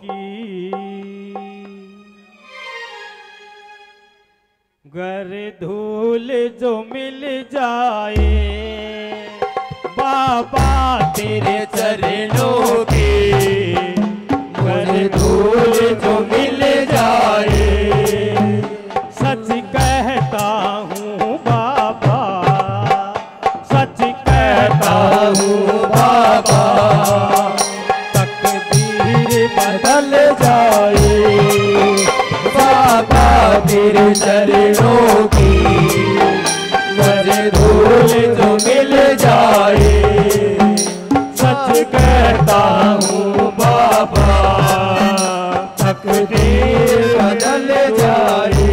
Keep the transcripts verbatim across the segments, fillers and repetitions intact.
की गर धूल जो मिल जाए बाबा तेरे चरणों की, गर धूल जो मिल जाए। सच कहता हूँ बाबा, सच कहता हूँ बाबा, तकदीर बदल जाए बाबा तेरे चरणों की, गर धूल जो मिल जाए। सच कहता हूँ बाबा, तकदीर बदल जाए।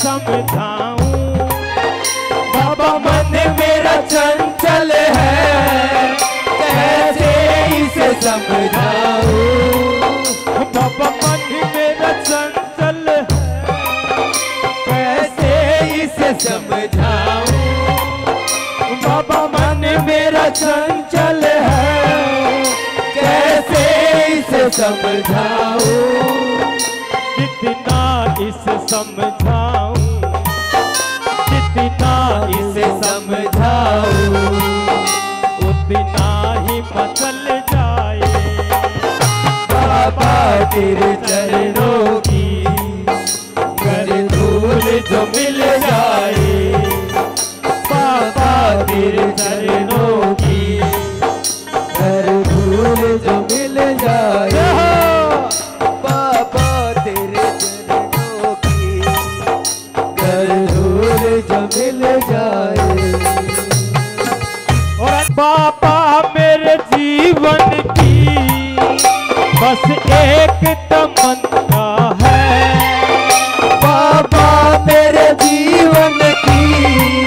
समझाओ बाबा मन मेरा चंचल समझाऊं बाबा मन मेरा चंचल है, कैसे इसे समझाऊं, जितना इसे समझाऊं, जितना इसे समझाऊं उतना ही बदल जाए। बाबा तेरे चरणों की जो मिल जाए, बाबा तेरे चरणों की हर धूल जो मिल जाए, बाबा तेरे चरणों की हर धूल जो मिल जाए। और बाबा मेरे जीवन की बस एक तमन्ना है, तेरे जीवन की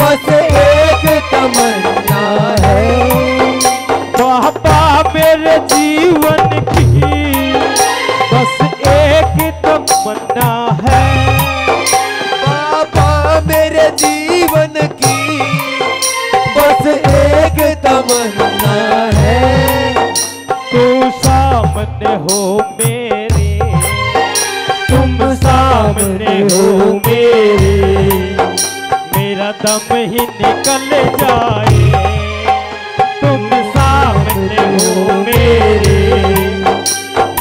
बस एक तमन्ना है, बाबा मेरे जीवन की बस एक तमन्ना है, बाबा मेरे जीवन की बस एक तमन्ना है, तू सामने हो मेरे, तुम सामने हो मेरे, मेरा दम ही निकल जाए। तुम सामने हो मेरे,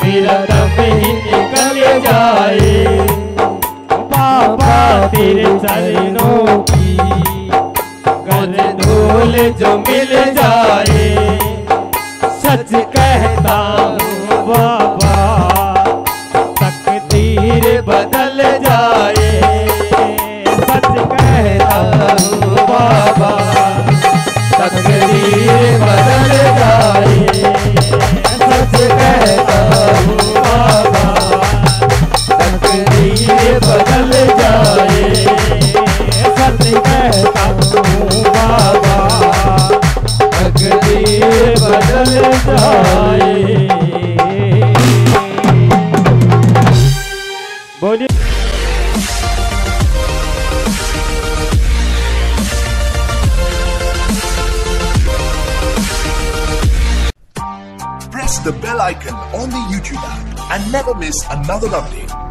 मेरा दम ही निकल जाए। बाबा तेरे चरणों की गल धूल जो मिल जाए, सच कहता हूँ बाबा तकदीर बदल जाए। सच कहता हूँ बाबा तकदीर बदल जाए, सच कहता हूँ बाबा तकदीर बदल जाए, सच कहता हूँ बाबा तकदीर बदल जाए। Press the bell icon on the YouTube app and never miss another update.